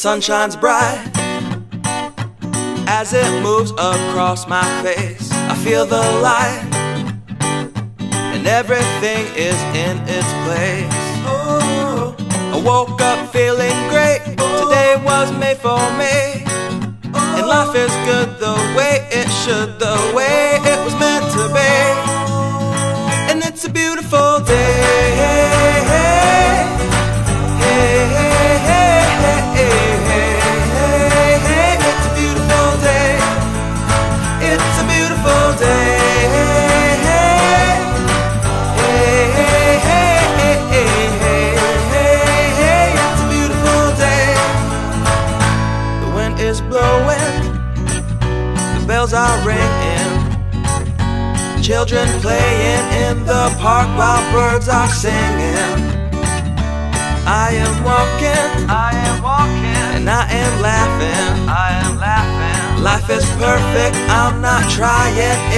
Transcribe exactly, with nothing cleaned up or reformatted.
sun shines bright as it moves across my face. I feel the light and everything is in its place. Oh, I woke up feeling great. Today was made for me, and life is good the way it should, the way it was meant to be. And it's a beautiful day. Bells are ringing, children playing in the park while birds are singing. I am walking, I am walking, and I am laughing, I am laughing. Life is perfect, I'm not trying.